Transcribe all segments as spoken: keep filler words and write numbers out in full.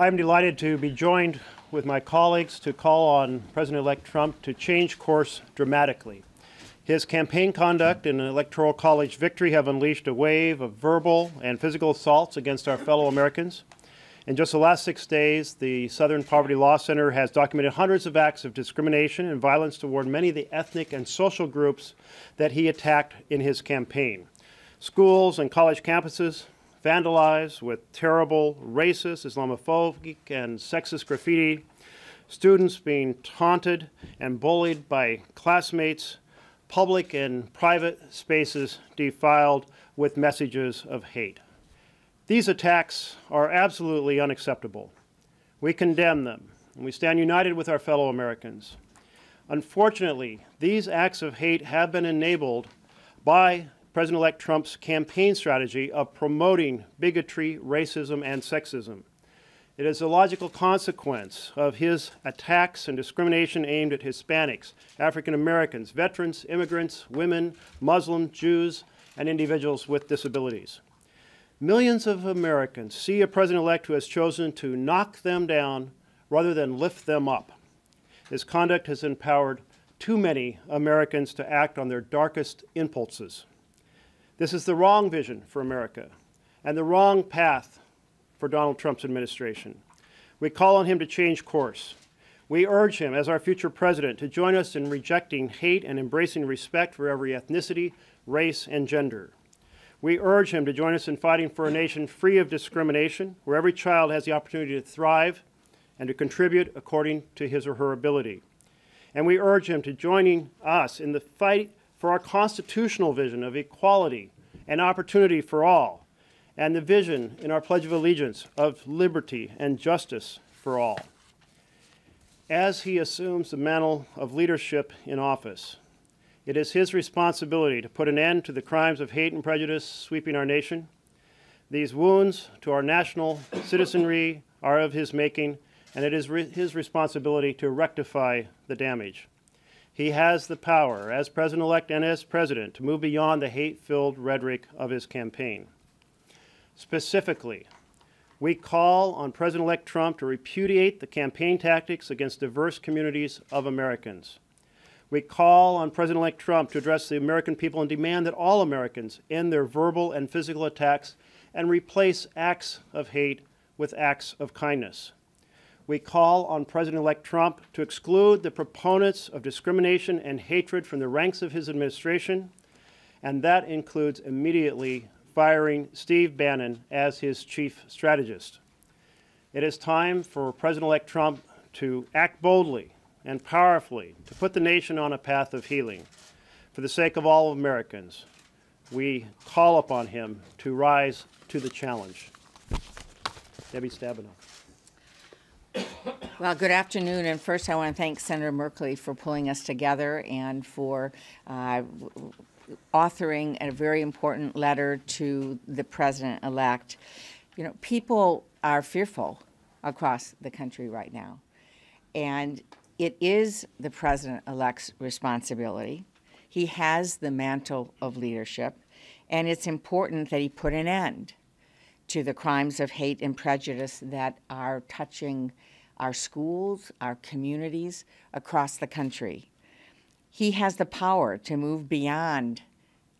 I'm delighted to be joined with my colleagues to call on President-elect Trump to change course dramatically. His campaign conduct and an electoral college victory have unleashed a wave of verbal and physical assaults against our fellow Americans. In just the last six days, the Southern Poverty Law Center has documented hundreds of acts of discrimination and violence toward many of the ethnic and social groups that he attacked in his campaign. Schools and college campuses vandalized with terrible racist, Islamophobic, and sexist graffiti. Students being taunted and bullied by classmates. Public and private spaces defiled with messages of hate. These attacks are absolutely unacceptable. We condemn them, and we stand united with our fellow Americans. Unfortunately, these acts of hate have been enabled by President-elect Trump's campaign strategy of promoting bigotry, racism, and sexism. It is a logical consequence of his attacks and discrimination aimed at Hispanics, African Americans, veterans, immigrants, women, Muslims, Jews, and individuals with disabilities. Millions of Americans see a president-elect who has chosen to knock them down rather than lift them up. His conduct has empowered too many Americans to act on their darkest impulses. This is the wrong vision for America and the wrong path for Donald Trump's administration. We call on him to change course. We urge him, as our future president, to join us in rejecting hate and embracing respect for every ethnicity, race, and gender. We urge him to join us in fighting for a nation free of discrimination, where every child has the opportunity to thrive and to contribute according to his or her ability. And we urge him to join us in the fight for our constitutional vision of equality and opportunity for all, and the vision in our Pledge of Allegiance of liberty and justice for all. As he assumes the mantle of leadership in office, it is his responsibility to put an end to the crimes of hate and prejudice sweeping our nation. These wounds to our national citizenry are of his making, and it is re- his responsibility to rectify the damage. He has the power, as president-elect and as president, to move beyond the hate-filled rhetoric of his campaign. Specifically, we call on President-elect Trump to repudiate the campaign tactics against diverse communities of Americans. We call on President-elect Trump to address the American people and demand that all Americans end their verbal and physical attacks and replace acts of hate with acts of kindness. We call on President-elect Trump to exclude the proponents of discrimination and hatred from the ranks of his administration, and that includes immediately firing Steve Bannon as his chief strategist. It is time for President-elect Trump to act boldly and powerfully to put the nation on a path of healing. For the sake of all Americans, we call upon him to rise to the challenge. Debbie Stabenow. Well, good afternoon, and first I want to thank Senator Merkley for pulling us together and for uh, authoring a very important letter to the president-elect. You know, people are fearful across the country right now, and it is the president-elect's responsibility. He has the mantle of leadership, and it's important that he put an end to the crimes of hate and prejudice that are touching our schools, our communities across the country. He has the power to move beyond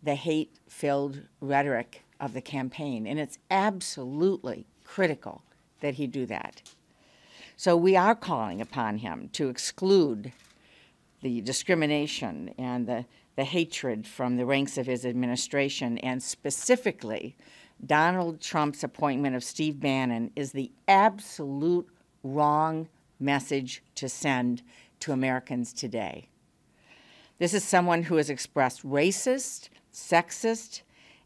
the hate-filled rhetoric of the campaign, and it's absolutely critical that he do that. So we are calling upon him to exclude the discrimination and the, the hatred from the ranks of his administration, and specifically, Donald Trump's appointment of Steve Bannon is the absolute wrong message to send to Americans today. This is someone who has expressed racist, sexist,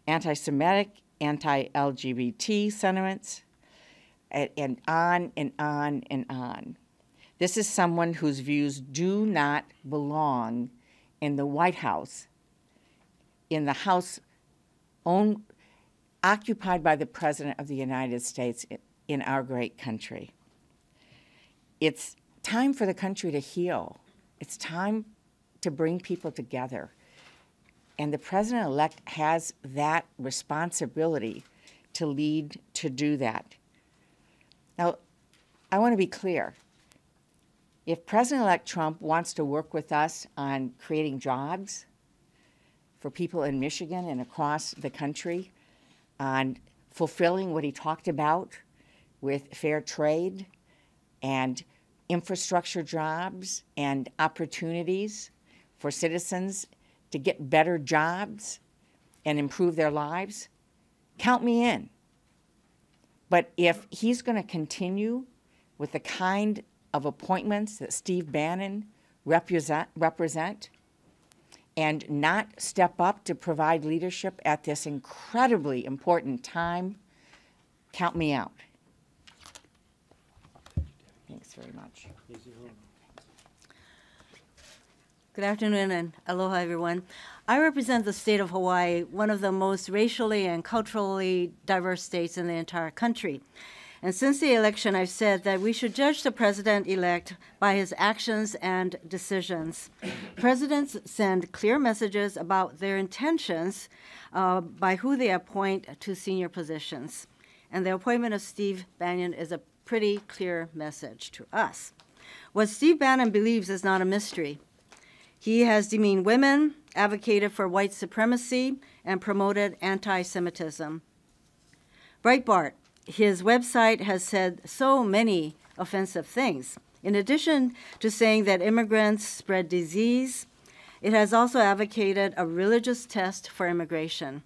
anti-Semitic, anti-L G B T sentiments, and on and on and on. This is someone whose views do not belong in the White House, in the House owned, occupied by the President of the United States in our great country. It's time for the country to heal. It's time to bring people together. And the President-elect has that responsibility to lead to do that. Now, I want to be clear. If President-elect Trump wants to work with us on creating jobs for people in Michigan and across the country, on fulfilling what he talked about with fair trade and infrastructure jobs and opportunities for citizens to get better jobs and improve their lives, count me in. But if he's going to continue with the kind of appointments that Steve Bannon represent, represent and not step up to provide leadership at this incredibly important time, count me out. Thanks very much. Good afternoon and aloha, everyone. I represent the state of Hawaii, one of the most racially and culturally diverse states in the entire country. And since the election, I've said that we should judge the president-elect by his actions and decisions. Presidents send clear messages about their intentions uh, by who they appoint to senior positions. And the appointment of Steve Bannon is a pretty clear message to us. What Steve Bannon believes is not a mystery. He has demeaned women, advocated for white supremacy, and promoted anti-Semitism. Breitbart, his website, has said so many offensive things. In addition to saying that immigrants spread disease, it has also advocated a religious test for immigration.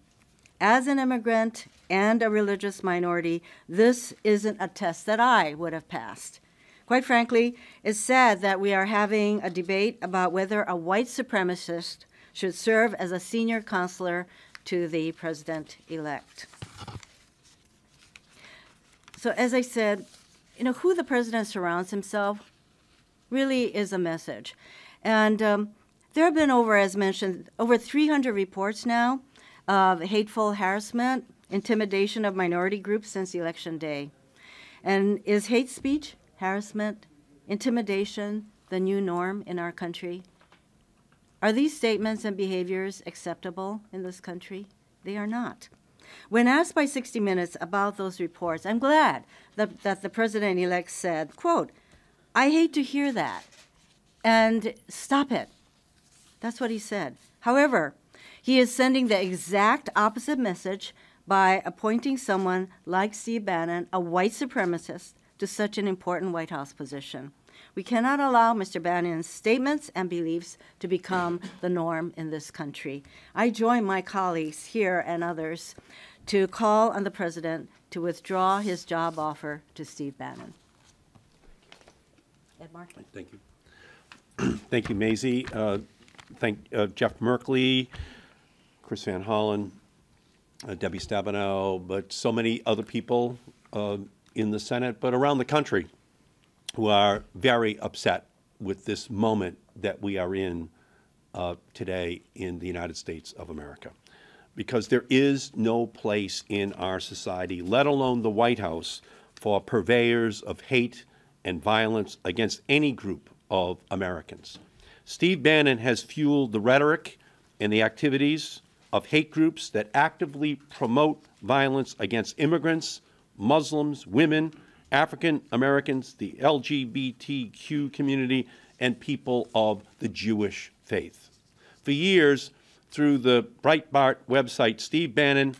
As an immigrant and a religious minority, this isn't a test that I would have passed. Quite frankly, it's sad that we are having a debate about whether a white supremacist should serve as a senior counselor to the president-elect. So as I said, you know, who the president surrounds himself really is a message. And um, there have been over, as mentioned, over three hundred reports now of hateful harassment, intimidation of minority groups since Election Day. And is hate speech, harassment, intimidation the new norm in our country? Are these statements and behaviors acceptable in this country? They are not. When asked by sixty minutes about those reports, I'm glad that, that the president-elect said, quote, "I hate to hear that, and stop it." That's what he said. However, he is sending the exact opposite message by appointing someone like Steve Bannon, a white supremacist, to such an important White House position. We cannot allow Mister Bannon's statements and beliefs to become the norm in this country. I join my colleagues here and others to call on the president to withdraw his job offer to Steve Bannon. Ed Markey. Thank you. Thank you, Mazie. Uh, thank uh, Jeff Merkley, Chris Van Hollen, uh, Debbie Stabenow, but so many other people uh, in the Senate, but around the country, who are very upset with this moment that we are in uh, today in the United States of America. Because there is no place in our society, let alone the White House, for purveyors of hate and violence against any group of Americans. Steve Bannon has fueled the rhetoric and the activities of hate groups that actively promote violence against immigrants, Muslims, women, African Americans, the L G B T Q community, and people of the Jewish faith. For years, through the Breitbart website, Steve Bannon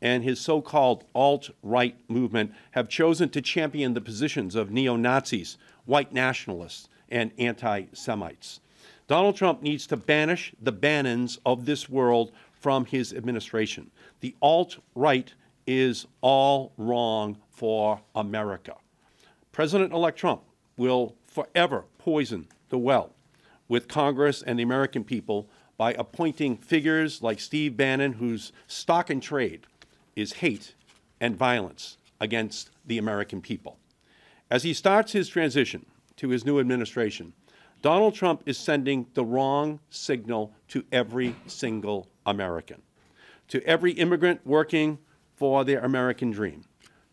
and his so-called alt-right movement have chosen to champion the positions of neo-Nazis, white nationalists, and anti-Semites. Donald Trump needs to banish the Bannons of this world from his administration. The alt-right is all wrong for America. President-elect Trump will forever poison the well with Congress and the American people by appointing figures like Steve Bannon, whose stock and trade is hate and violence against the American people. As he starts his transition to his new administration, Donald Trump is sending the wrong signal to every single American, to every immigrant working for their American dream,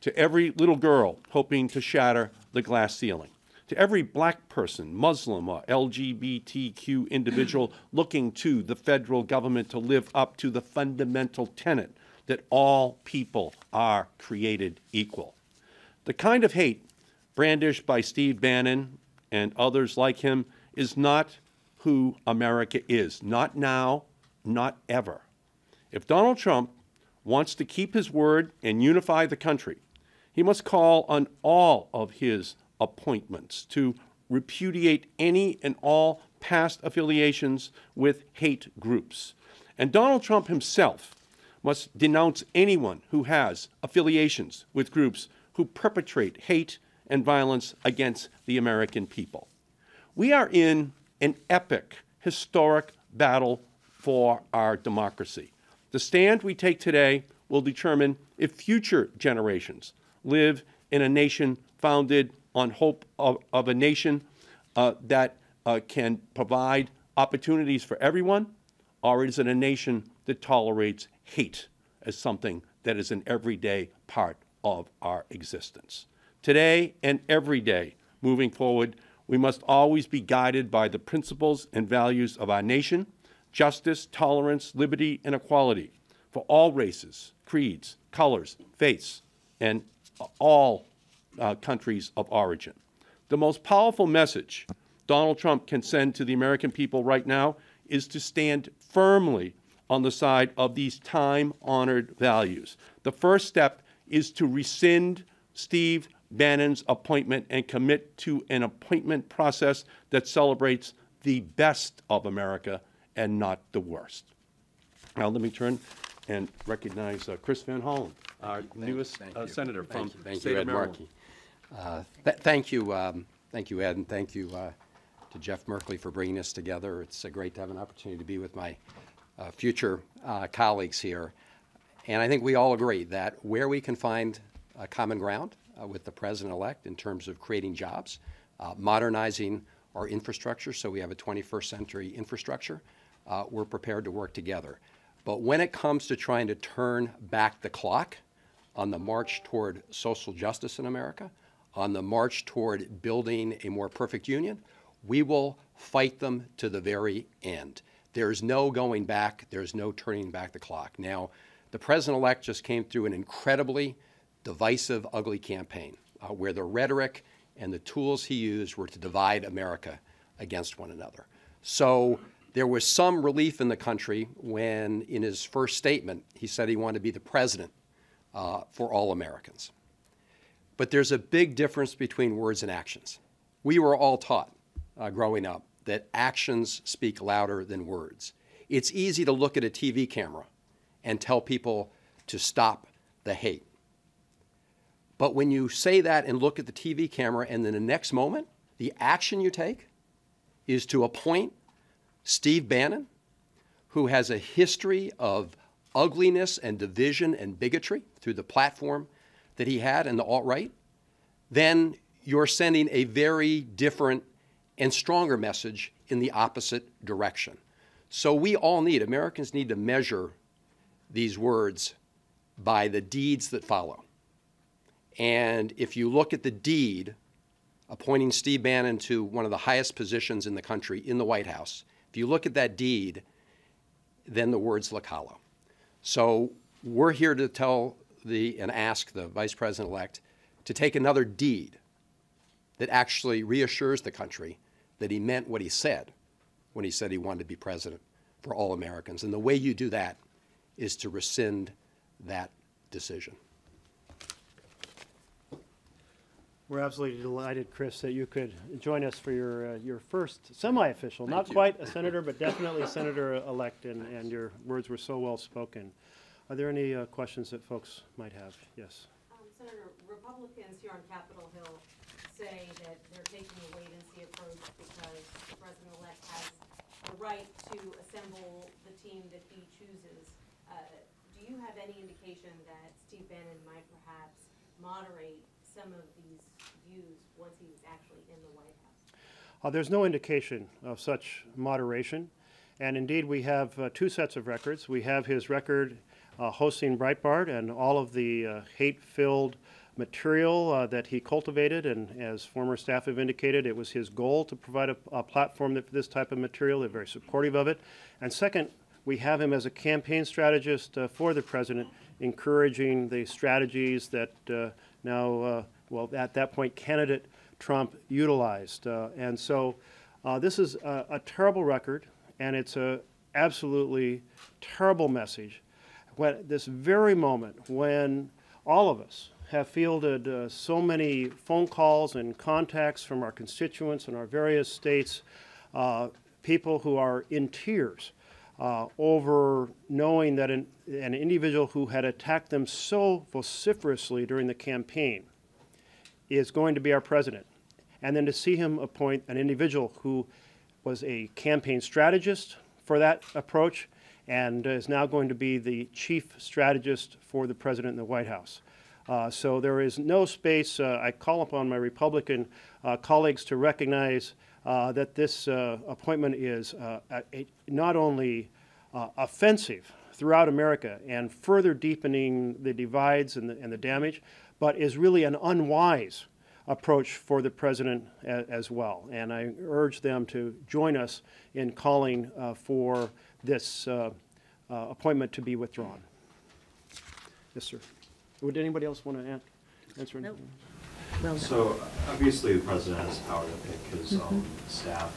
to every little girl hoping to shatter the glass ceiling, to every black person, Muslim, or L G B T Q individual looking to the federal government to live up to the fundamental tenet that all people are created equal. The kind of hate brandished by Steve Bannon and others like him is not who America is, not now, not ever. If Donald Trump wants to keep his word and unify the country, he must call on all of his appointments to repudiate any and all past affiliations with hate groups. And Donald Trump himself must denounce anyone who has affiliations with groups who perpetrate hate and violence against the American people. We are in an epic, historic battle for our democracy. The stand we take today will determine if future generations live in a nation founded on hope of, of a nation uh, that uh, can provide opportunities for everyone, or is it a nation that tolerates hate as something that is an everyday part of our existence. Today and every day moving forward, we must always be guided by the principles and values of our nation: justice, tolerance, liberty, and equality for all races, creeds, colors, faiths, and all uh, countries of origin. The most powerful message Donald Trump can send to the American people right now is to stand firmly on the side of these time-honored values. The first step is to rescind Steve Bannon's appointment and commit to an appointment process that celebrates the best of America and not the worst. Now let me turn and recognize uh, Chris Van Hollen, our thank, newest thank uh, senator from the state you, Ed of Maryland. Uh, th thank you, um, thank you, Ed, and thank you uh, to Jeff Merkley for bringing us together. It's uh, great to have an opportunity to be with my uh, future uh, colleagues here, and I think we all agree that where we can find uh, common ground uh, with the president-elect in terms of creating jobs, uh, modernizing our infrastructure so we have a twenty-first century infrastructure, uh, we're prepared to work together. But when it comes to trying to turn back the clock on the march toward social justice in America, on the march toward building a more perfect union, we will fight them to the very end. There's no going back. There's no turning back the clock. Now, the president-elect just came through an incredibly divisive, ugly campaign uh, where the rhetoric and the tools he used were to divide America against one another. So there was some relief in the country when, in his first statement, he said he wanted to be the president uh, for all Americans. But there's a big difference between words and actions. We were all taught uh, growing up that actions speak louder than words. It's easy to look at a T V camera and tell people to stop the hate. But when you say that and look at the T V camera and then the next moment, the action you take is to appoint Steve Bannon, who has a history of ugliness and division and bigotry through the platform that he had in the alt-right, then you're sending a very different and stronger message in the opposite direction. So we all need, Americans need to measure these words by the deeds that follow. And if you look at the deed, appointing Steve Bannon to one of the highest positions in the country in the White House, if you look at that deed, then the words look hollow. So we're here to tell the and ask the vice president-elect to take another deed that actually reassures the country that he meant what he said when he said he wanted to be president for all Americans. And the way you do that is to rescind that decision. We're absolutely delighted, Chris, that you could join us for your uh, your first semi-official, not quite a senator, but definitely senator-elect, and, and your words were so well spoken. Are there any uh, questions that folks might have? Yes. Um, Senator, Republicans here on Capitol Hill say that they're taking a wait-and-see approach because the president-elect has the right to assemble the team that he chooses. Uh, do you have any indication that Steve Bannon might perhaps moderate some of these views once he's actually in the White House? Uh, there's no indication of such moderation. And indeed, we have uh, two sets of records. We have his record uh, hosting Breitbart and all of the uh, hate-filled material uh, that he cultivated. And as former staff have indicated, it was his goal to provide a, a platform that for this type of material. They're very supportive of it. And second, We have him as a campaign strategist uh, for the president, encouraging the strategies that uh, now, uh, well, at that point, candidate Trump utilized. Uh, and so uh, this is a, a terrible record, and it's an absolutely terrible message. At this very moment when all of us have fielded uh, so many phone calls and contacts from our constituents in our various states, uh, people who are in tears uh, over knowing that an, an individual who had attacked them so vociferously during the campaign is going to be our president. And then to see him appoint an individual who was a campaign strategist for that approach and is now going to be the chief strategist for the president in the White House. Uh, so there is no space. Uh, I call upon my Republican uh, colleagues to recognize uh, that this uh, appointment is uh, a, a not only uh, offensive throughout America and further deepening the divides and the, and the damage, but is really an unwise approach for the president a, as well. And I urge them to join us in calling uh, for this uh, uh, appointment to be withdrawn. Yes, sir. Would anybody else want to add, answer anything? Nope. No. So obviously the president has power to pick his mm-hmm. own staff.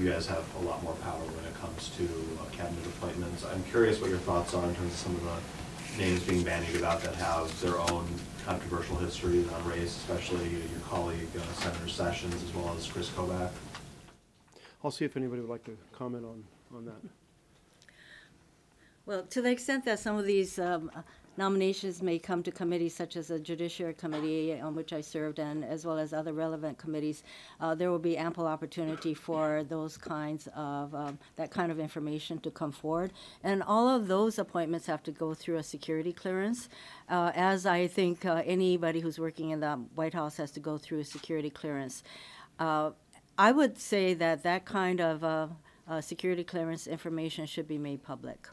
You guys have a lot more power when it comes to uh, cabinet appointments. I'm curious what your thoughts are in terms of some of the names being bandied about that have their own controversial histories on race, especially your colleague uh, Senator Sessions as well as Chris Kobach. I'll see if anybody would like to comment on, on that. Well, to the extent that some of these um, nominations may come to committees such as the Judiciary Committee, on which I served, and as well as other relevant committees, uh, there will be ample opportunity for those kinds of, um, that kind of information to come forward. And all of those appointments have to go through a security clearance, uh, as I think uh, anybody who's working in the White House has to go through a security clearance. Uh, I would say that that kind of uh, uh, security clearance information should be made public.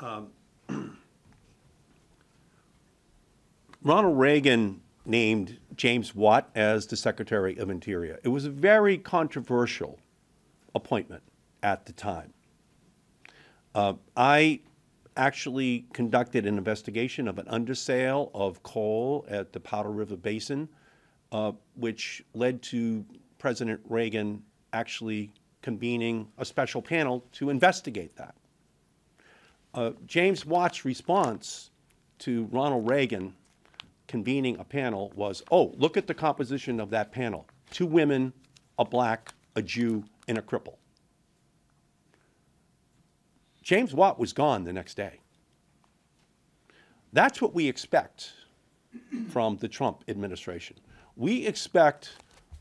Um. Ronald Reagan named James Watt as the Secretary of Interior. It was a very controversial appointment at the time. Uh, I actually conducted an investigation of an undersale of coal at the Powder River Basin, uh, which led to President Reagan actually convening a special panel to investigate that. Uh, James Watt's response to Ronald Reagan convening a panel was, oh, look at the composition of that panel. Two women, a black, a Jew, and a cripple. James Watt was gone the next day. That's what we expect from the Trump administration. We expect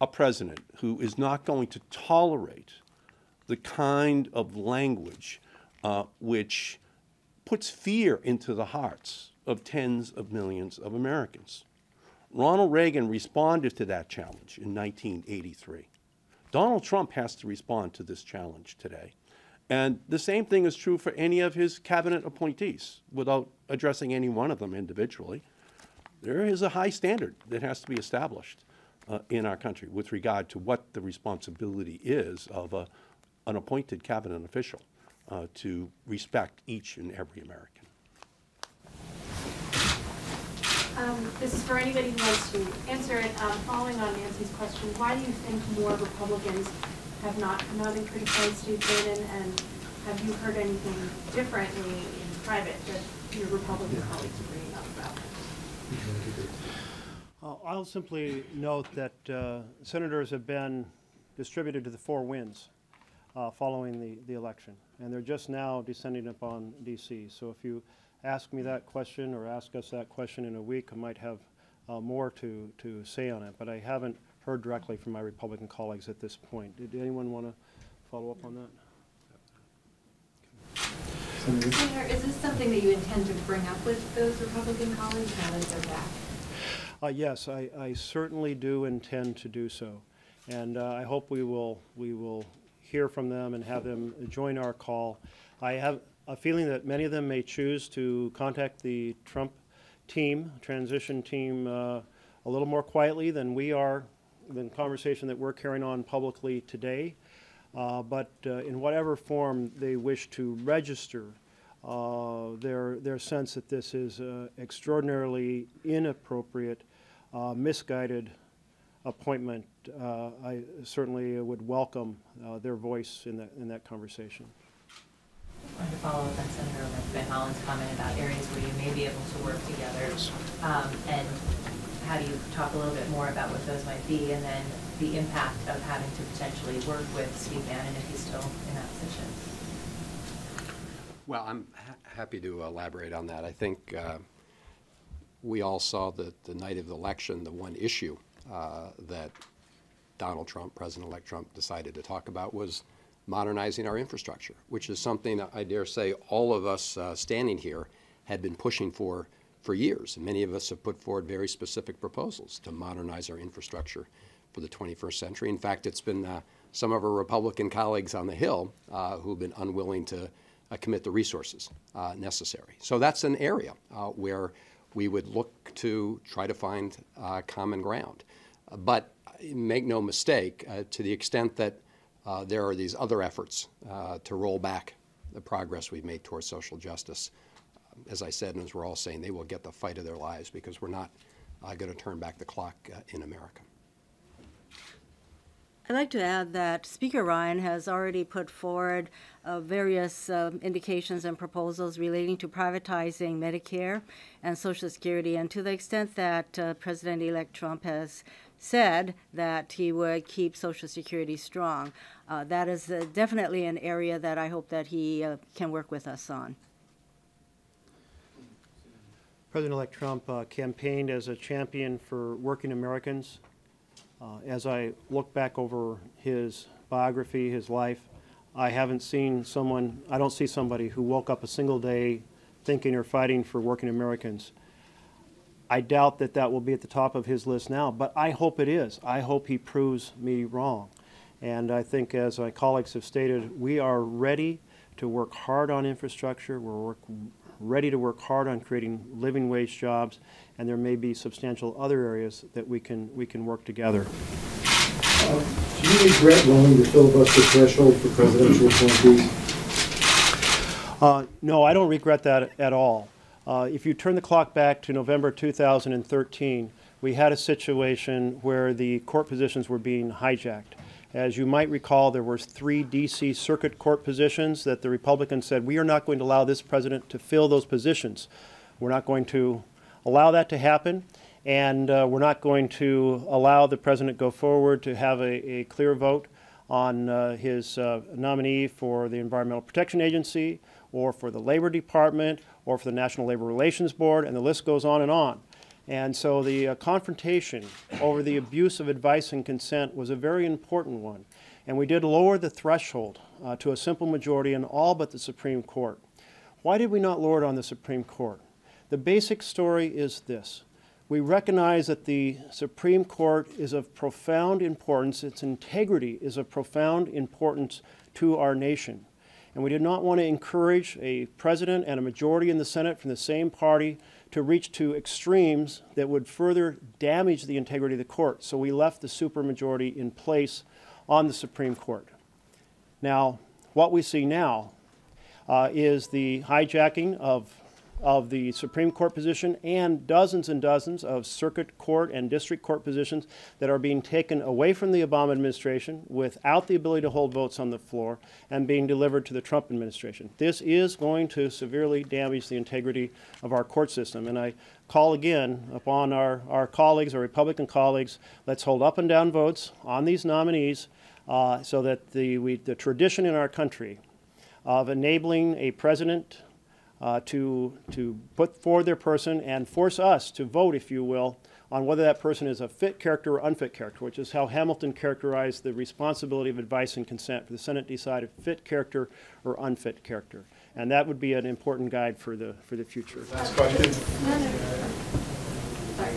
a president who is not going to tolerate the kind of language uh, which puts fear into the hearts of tens of millions of Americans. Ronald Reagan responded to that challenge in nineteen eighty-three. Donald Trump has to respond to this challenge today. And the same thing is true for any of his cabinet appointees, without addressing any one of them individually. There is a high standard that has to be established uh, in our country with regard to what the responsibility is of a, an appointed cabinet official uh, to respect each and every American. Um, this is for anybody who wants to answer it. Um, following on Nancy's question, why do you think more Republicans have not come out and criticized Steve Bannon, and have you heard anything differently in private that your Republican yeah. colleagues are bringing up about it? Uh, I'll simply note that uh, senators have been distributed to the four winds uh, following the, the election, and they're just now descending upon D C. So if you ask me that question or ask us that question in a week, I might have uh, more to, to say on it, but I haven't heard directly from my Republican colleagues at this point. Did anyone want to follow up on that? Senator, is this something that you intend to bring up with those Republican colleagues now that they're back? Uh, yes, I, I certainly do intend to do so, and uh, I hope we will, we will hear from them and have them join our call. I have a feeling that many of them may choose to contact the Trump team, transition team, uh, a little more quietly than we are, than conversation that we're carrying on publicly today. uh, but uh, in whatever form they wish to register uh, their, their sense that this is uh, extraordinarily inappropriate, uh, misguided appointment, uh, I certainly would welcome uh, their voice in that, in that conversation. To follow up on Senator Van Hollen's comment about areas where you may be able to work together, um, and how do you talk a little bit more about what those might be, and then the impact of having to potentially work with Steve Bannon if he's still in that position? Well, I'm ha happy to elaborate on that. I think uh, we all saw that the night of the election, the one issue uh, that Donald Trump, President-elect Trump, decided to talk about was modernizing our infrastructure, which is something I dare say all of us uh, standing here had been pushing for for years. And many of us have put forward very specific proposals to modernize our infrastructure for the twenty-first century. In fact, it's been uh, some of our Republican colleagues on the Hill uh, who've been unwilling to uh, commit the resources uh, necessary. So that's an area uh, where we would look to try to find uh, common ground. But make no mistake, uh, to the extent that Uh, there are these other efforts uh, to roll back the progress we've made towards social justice. As I said, and as we're all saying, they will get the fight of their lives because we're not uh, going to turn back the clock uh, in America. I'd like to add that Speaker Ryan has already put forward uh, various uh, indications and proposals relating to privatizing Medicare and Social Security, and to the extent that uh, President-elect Trump has said that he would keep Social Security strong. Uh, that is uh, definitely an area that I hope that he uh, can work with us on. President-elect Trump uh, campaigned as a champion for working Americans. Uh, as I look back over his biography, his life, I haven't seen someone, I don't see somebody who woke up a single day thinking or fighting for working Americans. I doubt that that will be at the top of his list now, but I hope it is. I hope he proves me wrong. And I think, as my colleagues have stated, we are ready to work hard on infrastructure. We're work, ready to work hard on creating living wage jobs, and there may be substantial other areas that we can, we can work together. Uh, do you regret lowering the filibuster threshold for presidential appointees? Uh, no, I don't regret that at all. Uh, if you turn the clock back to November two thousand thirteen, we had a situation where the court positions were being hijacked. As you might recall, there were three D C Circuit Court positions that the Republicans said, we are not going to allow this president to fill those positions. We're not going to allow that to happen, and uh, we're not going to allow the president go forward to have a, a clear vote on uh, his uh, nominee for the Environmental Protection Agency, or for the Labor Department, or for the National Labor Relations Board, and the list goes on and on. And so the uh, confrontation over the abuse of advice and consent was a very important one. And we did lower the threshold uh, to a simple majority in all but the Supreme Court. Why did we not lower it on the Supreme Court? The basic story is this. We recognize that the Supreme Court is of profound importance. Its integrity is of profound importance to our nation. And we did not want to encourage a president and a majority in the Senate from the same party to reach to extremes that would further damage the integrity of the court. So we left the supermajority in place on the Supreme Court. Now, what we see now uh, is the hijacking of, of the Supreme Court position and dozens and dozens of circuit court and district court positions that are being taken away from the Obama administration without the ability to hold votes on the floor and being delivered to the Trump administration. This is going to severely damage the integrity of our court system. And I call again upon our, our colleagues, our Republican colleagues, let's hold up and down votes on these nominees uh, so that the, we, the tradition in our country of enabling a president Uh, to, to put forward their person and force us to vote, if you will, on whether that person is a fit character or unfit character, which is how Hamilton characterized the responsibility of advice and consent for the Senate to decide if fit character or unfit character. And that would be an important guide for the, for the future. Last question.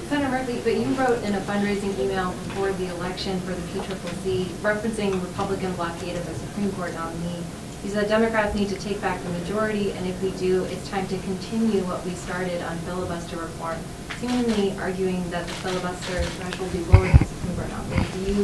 Senator Merkley, but you wrote in a fundraising email before the election for the P C C C referencing Republican blockade of a Supreme Court nominee. You said Democrats need to take back the majority, and if we do, it's time to continue what we started on filibuster reform, seemingly arguing that the filibuster threshold be lowered in the Supreme Court nominee. Do you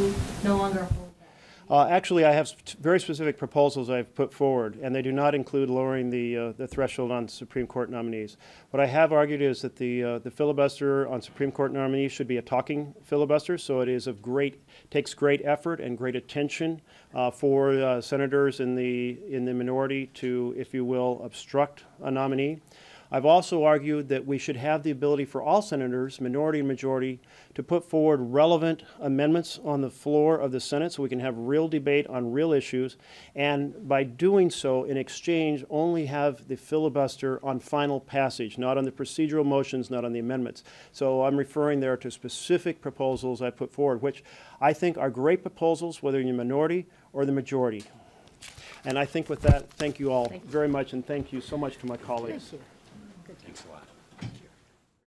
no longer hold that? Uh, actually, I have very specific proposals I've put forward, and they do not include lowering the, uh, the threshold on Supreme Court nominees. What I have argued is that the, uh, the filibuster on Supreme Court nominees should be a talking filibuster, so it is of great, takes great effort and great attention uh, for uh, senators in the, in the minority to, if you will, obstruct a nominee. I've also argued that we should have the ability for all senators, minority and majority, to put forward relevant amendments on the floor of the Senate so we can have real debate on real issues, and by doing so, in exchange, only have the filibuster on final passage, not on the procedural motions, not on the amendments. So I'm referring there to specific proposals I put forward, which I think are great proposals, whether you're minority or the majority. And I think with that, thank you all thank you. very much, and thank you so much to my colleagues.